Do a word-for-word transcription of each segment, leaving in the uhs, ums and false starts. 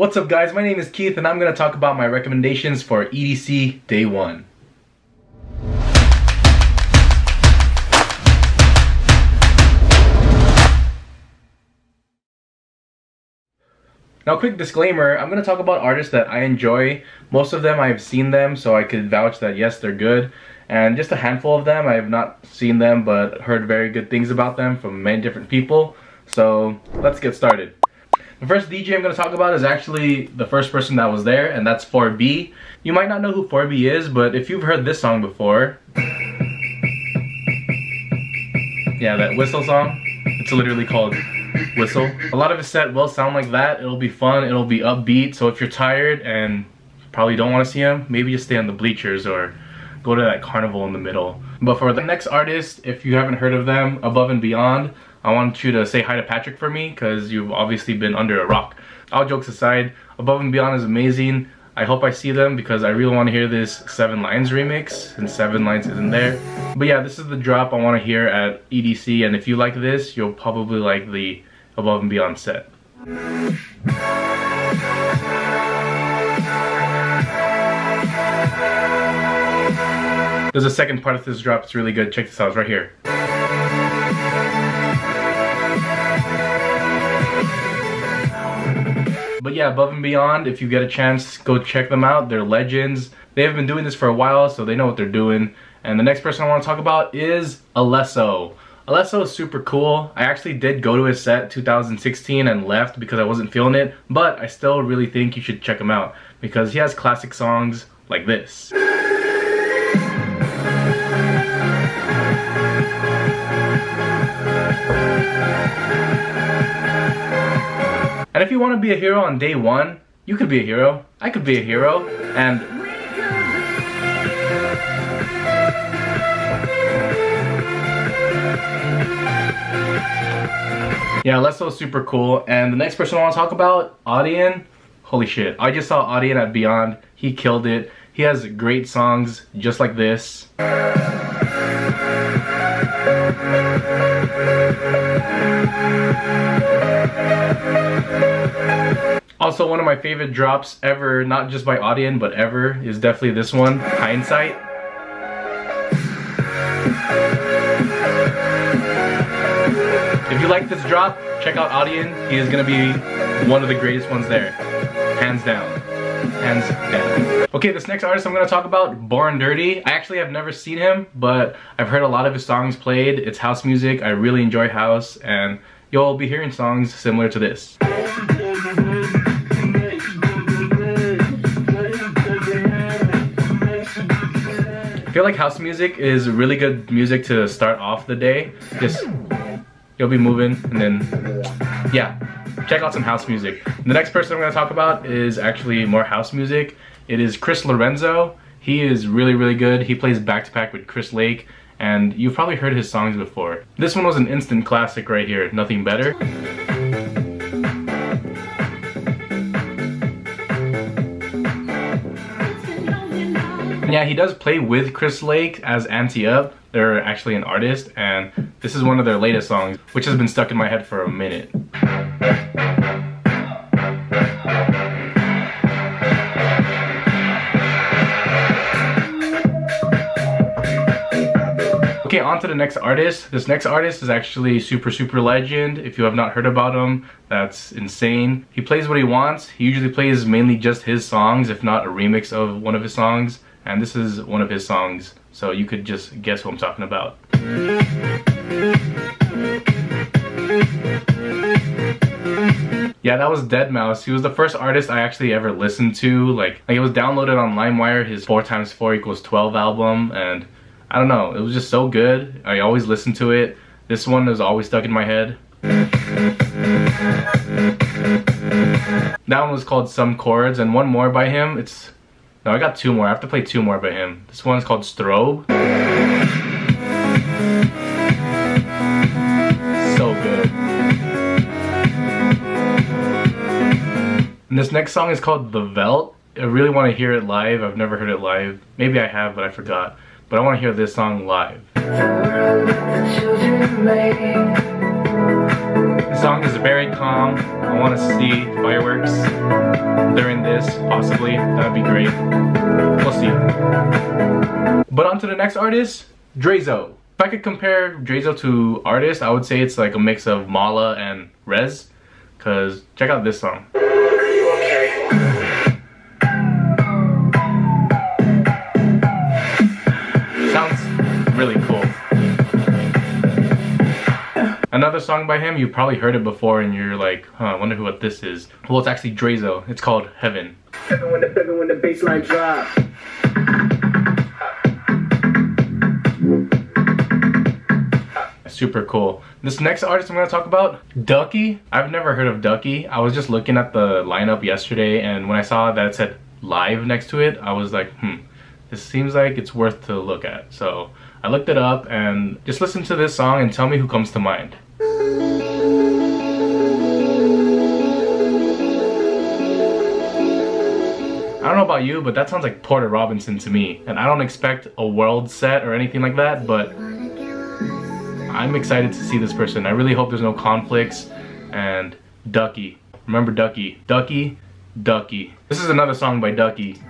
What's up guys, my name is Keith and I'm going to talk about my recommendations for E D C Day one. Now quick disclaimer, I'm going to talk about artists that I enjoy. Most of them I've seen them, so I could vouch that yes, they're good. And just a handful of them, I have not seen them but heard very good things about them from many different people. So let's get started. The first D J I'm going to talk about is actually the first person that was there, and that's four B. You might not know who four B is, but if you've heard this song before... yeah, that whistle song. It's literally called Whistle. A lot of his set will sound like that. It'll be fun, it'll be upbeat, so if you're tired and probably don't want to see him, maybe just stay on the bleachers or go to that carnival in the middle. But for the next artist, if you haven't heard of them, Above and Beyond, I want you to say hi to Patrick for me, because you've obviously been under a rock. All jokes aside, Above and Beyond is amazing. I hope I see them because I really want to hear this Seven Lions remix, and Seven Lions isn't there. But yeah, this is the drop I want to hear at E D C, and if you like this, you'll probably like the Above and Beyond set. There's a second part of this drop, it's really good. Check this out, it's right here. But yeah, Above and Beyond, if you get a chance, go check them out. They're legends. They have been doing this for a while, so they know what they're doing. And the next person I want to talk about is Alesso. Alesso is super cool. I actually did go to his set two thousand sixteen and left because I wasn't feeling it, but I still really think you should check him out because he has classic songs like this. And if you want to be a hero on day one, you could be a hero. I could be a hero. And yeah, Lesso's super cool. And the next person I want to talk about, Audien. Holy shit. I just saw Audien at Beyond. He killed it. He has great songs just like this. Also, one of my favorite drops ever, not just by Audien, but ever, is definitely this one, Hindsight. If you like this drop, check out Audien. He is going to be one of the greatest ones there. Hands down. Hands down. Okay, this next artist I'm going to talk about, Born Dirty. I actually have never seen him, but I've heard a lot of his songs played. It's house music. I really enjoy house, and you'll be hearing songs similar to this. I feel like house music is really good music to start off the day. Just, you'll be moving and then, yeah, check out some house music. The next person I'm going to talk about is actually more house music. It is Chris Lorenzo. He is really, really good. He plays back-to-back with Chris Lake, and you've probably heard his songs before. This one was an instant classic right here, Nothing Better. Yeah, he does play with Chris Lake as Anti Up. They're actually an artist, and this is one of their latest songs, which has been stuck in my head for a minute. Okay, on to the next artist. This next artist is actually super, super legend. If you have not heard about him, that's insane. He plays what he wants. He usually plays mainly just his songs, if not a remix of one of his songs. And this is one of his songs, so you could just guess who I'm talking about. Yeah, that was Deadmau five. He was the first artist I actually ever listened to. Like, like it was downloaded on LimeWire, his four times four equals twelve album, and I don't know, it was just so good. I always listened to it. This one is always stuck in my head. That one was called Some Chords, and one more by him, it's... No, I got two more. I have to play two more by him. This one's called Strobe. So good. And this next song is called The Velt. I really want to hear it live. I've never heard it live. Maybe I have, but I forgot. But I want to hear this song live. The song is very calm. I want to see fireworks during this, possibly. That would be great. We'll see. But on to the next artist, Drezo. If I could compare Drezo to artists, I would say it's like a mix of Malaa and Rez. Because check out this song. Are you okay? Really cool. Another song by him, you've probably heard it before and you're like, huh, I wonder who what this is. Well, it's actually Drezo. It's called Heaven. Heaven when the, heaven when the baseline drops. Super cool. This next artist I'm going to talk about, Ducky. I've never heard of Ducky. I was just looking at the lineup yesterday, and when I saw that it said live next to it, I was like, hmm, this seems like it's worth to look at. So I looked it up, and just listen to this song and tell me who comes to mind. I don't know about you, but that sounds like Porter Robinson to me. And I don't expect a world set or anything like that, but I'm excited to see this person. I really hope there's no conflicts. And Ducky. Remember Ducky. Ducky, Ducky. This is another song by Ducky.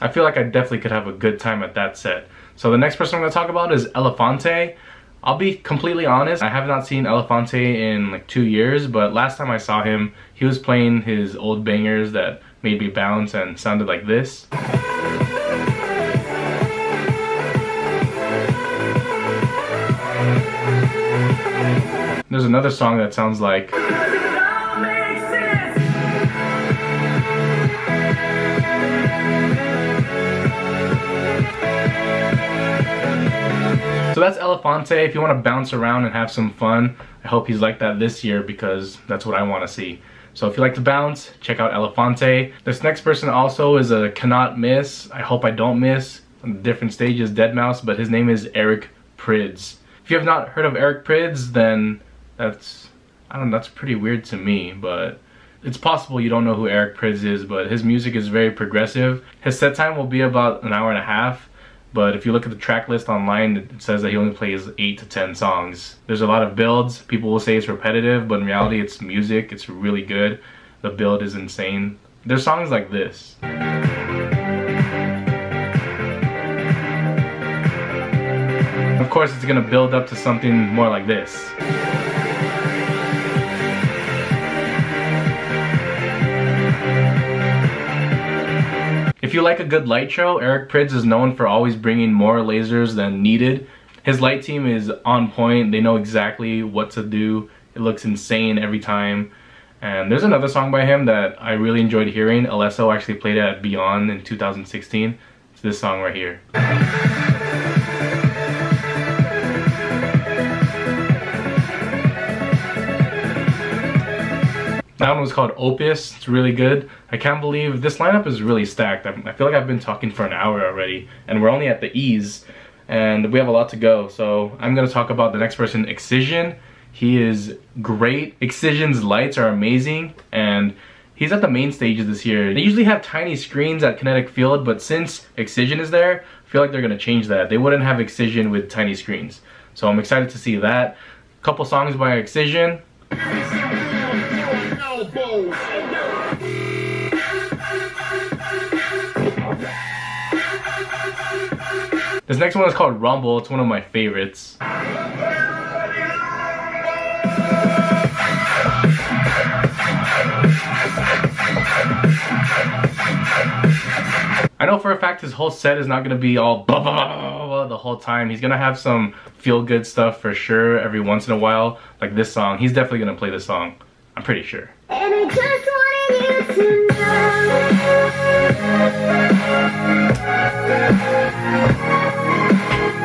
I feel like I definitely could have a good time at that set. So the next person I'm going to talk about is Elefante. I'll be completely honest, I have not seen Elefante in like two years, but last time I saw him, he was playing his old bangers that made me bounce and sounded like this. There's another song that sounds like... So that's Elefante. If you want to bounce around and have some fun, I hope he's like that this year, because that's what I want to see. So if you like to bounce, check out Elefante. This next person also is a cannot miss. I hope I don't miss. Different stages, deadmau five, but his name is Eric Prydz. If you have not heard of Eric Prydz, then that's, I don't know, that's pretty weird to me, but it's possible you don't know who Eric Prydz is, but his music is very progressive. His set time will be about an hour and a half. But if you look at the track list online, it says that he only plays eight to ten songs. There's a lot of builds. People will say it's repetitive, but in reality, it's music. It's really good. The build is insane. There's songs like this. Of course, it's going to build up to something more like this. If you like a good light show, Eric Prydz is known for always bringing more lasers than needed. His light team is on point. They know exactly what to do. It looks insane every time. And there's another song by him that I really enjoyed hearing. Alesso actually played it at Beyond in two thousand sixteen. It's this song right here. That one was called Opus. It's really good. I can't believe this lineup is really stacked. I feel like I've been talking for an hour already, and we're only at the E's, and we have a lot to go. So I'm going to talk about the next person, Excision. He is great. Excision's lights are amazing, and he's at the main stages this year. They usually have tiny screens at Kinetic Field, but since Excision is there, I feel like they're going to change that. They wouldn't have Excision with tiny screens. So I'm excited to see that. A couple songs by Excision. This next one is called Rumble. It's one of my favorites. I know for a fact his whole set is not gonna be all blah, blah, blah, blah, blah the whole time. He's gonna have some feel-good stuff for sure every once in a while, like this song. He's definitely gonna play this song, I'm pretty sure. And I just wanted you to know.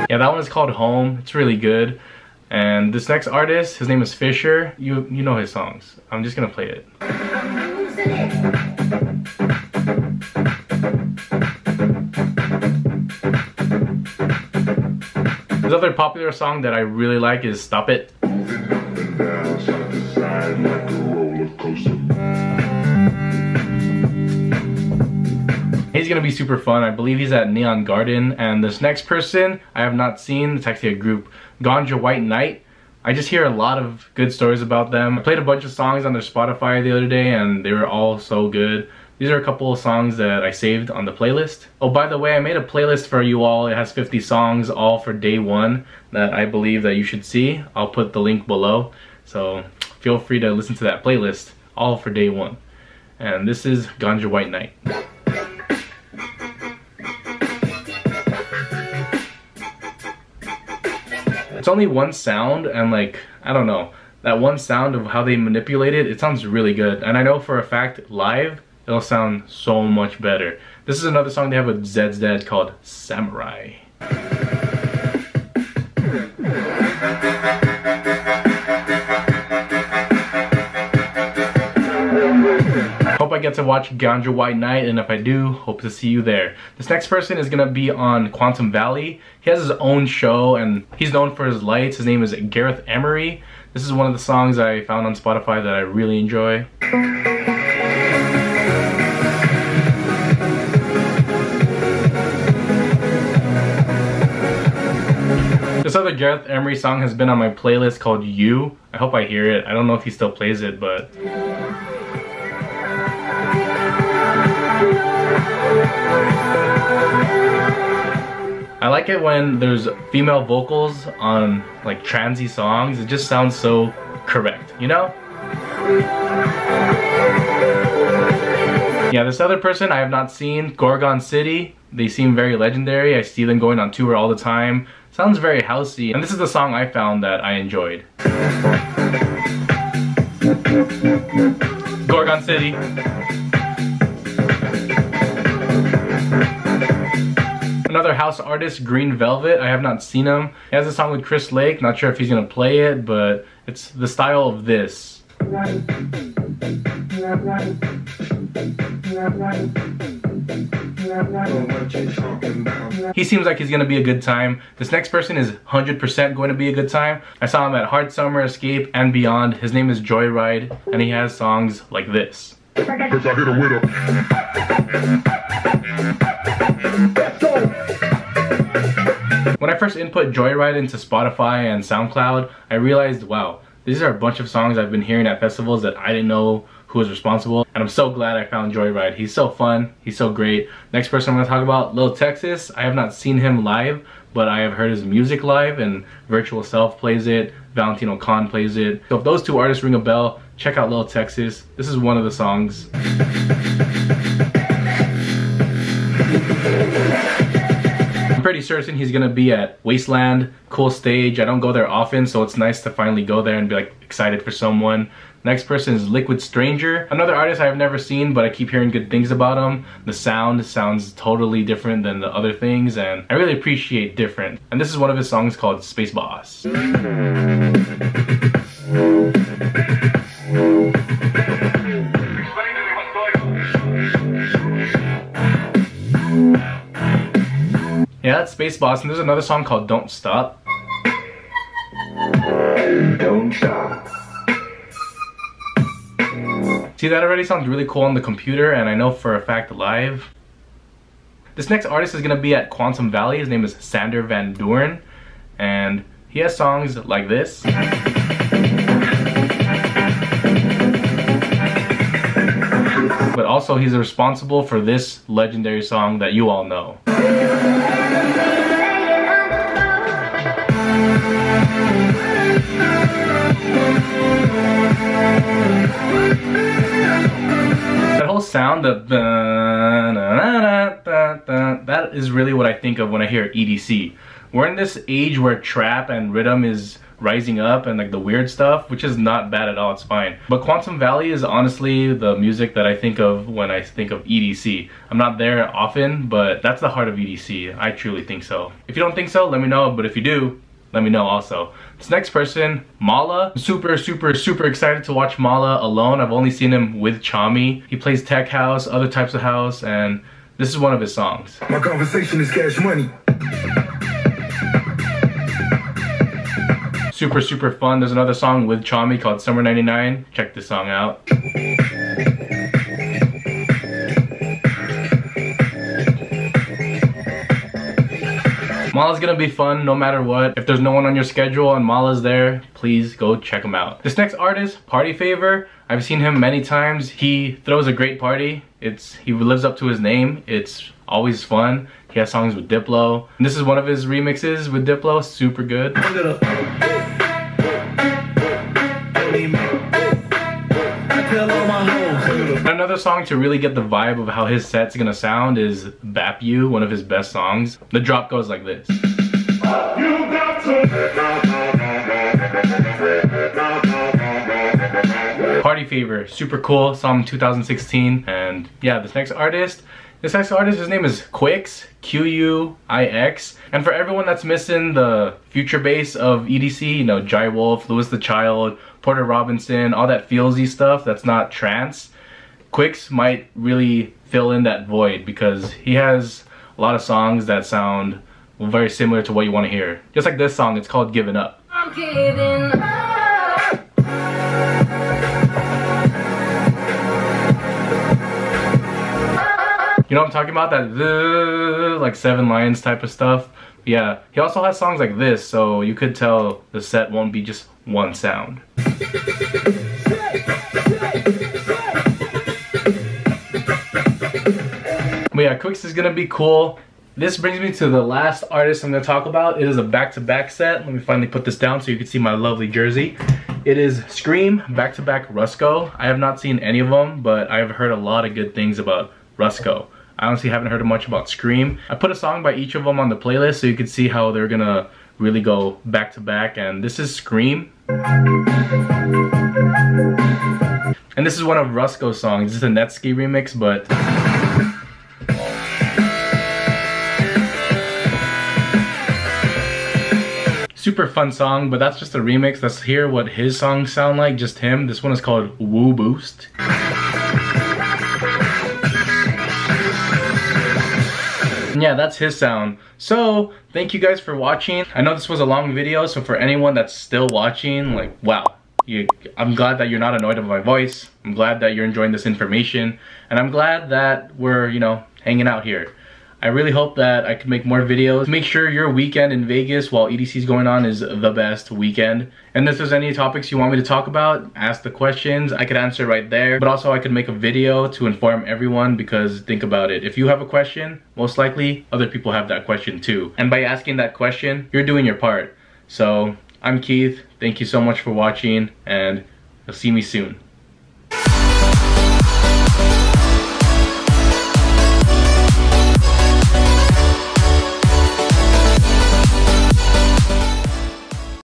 Yeah, that one is called Home. It's really good. And this next artist, his name is Fisher. You you know his songs. I'm just gonna play it. I'm losing it. His other popular song that I really like is Stop It. He's he's gonna be super fun. I believe he's at Neon Garden. And this next person I have not seen. It's actually a group, Ganja White Night. I just hear a lot of good stories about them. I played a bunch of songs on their Spotify the other day and they were all so good. These are a couple of songs that I saved on the playlist. Oh, by the way, I made a playlist for you all. It has fifty songs, all for day one, that I believe that you should see. I'll put the link below. So feel free to listen to that playlist, all for day one. And this is Ganja White Night. It's only one sound and, like, I don't know, that one sound of how they manipulate it, it sounds really good. And I know for a fact, live, it'll sound so much better. This is another song they have with Zed's dad called Samurai. Hope I get to watch Ganja White Night, and if I do, hope to see you there. This next person is gonna be on Quantum Valley. He has his own show and he's known for his lights. His name is Gareth Emery. This is one of the songs I found on Spotify that I really enjoy. This other Gareth Emery song has been on my playlist called You. I hope I hear it. I don't know if he still plays it, but... I like it when there's female vocals on, like, transy songs. It just sounds so correct, you know? Yeah, this other person I have not seen, Gorgon City. They seem very legendary. I see them going on tour all the time. Sounds very housey, and this is the song I found that I enjoyed. Gorgon City. Another house artist, Green Velvet. I have not seen him. He has a song with Chris Lake. Not sure if he's gonna play it, but it's the style of this. He seems like he's gonna be a good time. This next person is one hundred percent going to be a good time. I saw him at Hard Summer, Escape, and Beyond. His name is Joyride, and he has songs like this. When I first input Joyride into Spotify and SoundCloud, I realized, wow, these are a bunch of songs I've been hearing at festivals that I didn't know who was responsible, and I'm so glad I found Joyride. He's so fun, he's so great. Next person I'm going to talk about, Lil Texas. I have not seen him live, but I have heard his music live, and Virtual Self plays it, Valentino Khan plays it. So if those two artists ring a bell, check out Lil Texas. This is one of the songs. I'm pretty certain he's gonna be at Wasteland. Cool stage. I don't go there often, so it's nice to finally go there and be, like, excited for someone. Next person is Liquid Stranger. Another artist I've never seen, but I keep hearing good things about him. The sound sounds totally different than the other things, and I really appreciate different. And this is one of his songs called Space Boss. Yeah, that's Space Boss, and there's another song called Don't Stop. Don't stop. See, that already sounds really cool on the computer, and I know for a fact live. This next artist is going to be at Quantum Valley. His name is Sander Van Duren, and he has songs like this. But also, he's responsible for this legendary song that you all know. That whole sound of that is really what I think of when I hear E D C. We're in this age where trap and rhythm is rising up and, like, the weird stuff, which is not bad at all, it's fine. But Quantum Valley is honestly the music that I think of when I think of E D C. I'm not there often, but that's the heart of E D C. I truly think so. If you don't think so, let me know, but if you do, let me know also. This next person, Malaa. I'm super, super, super excited to watch Malaa alone. I've only seen him with Tchami. He plays tech house, other types of house, and this is one of his songs. My conversation is cash money. Super, super fun. There's another song with Tchami called Summer ninety-nine. Check this song out. Malaa's gonna be fun no matter what. If there's no one on your schedule and Malaa's there, please go check him out. This next artist, Party Favor, I've seen him many times. He throws a great party. It's he lives up to his name. It's always fun. He has songs with Diplo. And this is one of his remixes with Diplo. Super good. Another song to really get the vibe of how his set's gonna sound is Bap You, one of his best songs. The drop goes like this. Party Favor, super cool, saw him in two thousand sixteen, and yeah, this next artist, this next artist, his name is Quix, Q U I X, and for everyone that's missing the future bass of E D C, you know, Jai Wolf, Lewis the Child, Porter Robinson, all that feelsy stuff that's not trance, Quix might really fill in that void because he has a lot of songs that sound very similar to what you want to hear. Just like this song, it's called Giving Up. I'm giving up. You know what I'm talking about? That like Seven Lions type of stuff. Yeah, he also has songs like this, so you could tell the set won't be just one sound. But yeah, Quix is gonna be cool. This brings me to the last artist I'm gonna talk about. It is a back-to-back set. Let me finally put this down so you can see my lovely jersey. It is Scream, back-to-back Rusko. I have not seen any of them, but I've heard a lot of good things about Rusko. I honestly haven't heard much about Scream. I put a song by each of them on the playlist so you can see how they're gonna really go back to back, and this is Scream. And this is one of Rusko's songs. This is a Netsky remix, but super fun song, but that's just a remix. Let's hear what his songs sound like, just him. This one is called Woo Boost. Yeah, that's his sound. So thank you guys for watching. I know this was a long video, so for anyone that's still watching, like, wow, you, I'm glad that you're not annoyed with my voice. I'm glad that you're enjoying this information, and I'm glad that we're, you know, hanging out here. I really hope that I can make more videos. Make sure your weekend in Vegas while E D C's going on is the best weekend. And if there's any topics you want me to talk about, ask the questions. I could answer right there. But also I could make a video to inform everyone, because think about it. If you have a question, most likely other people have that question too. And by asking that question, you're doing your part. So I'm Keith. Thank you so much for watching, and you'll see me soon.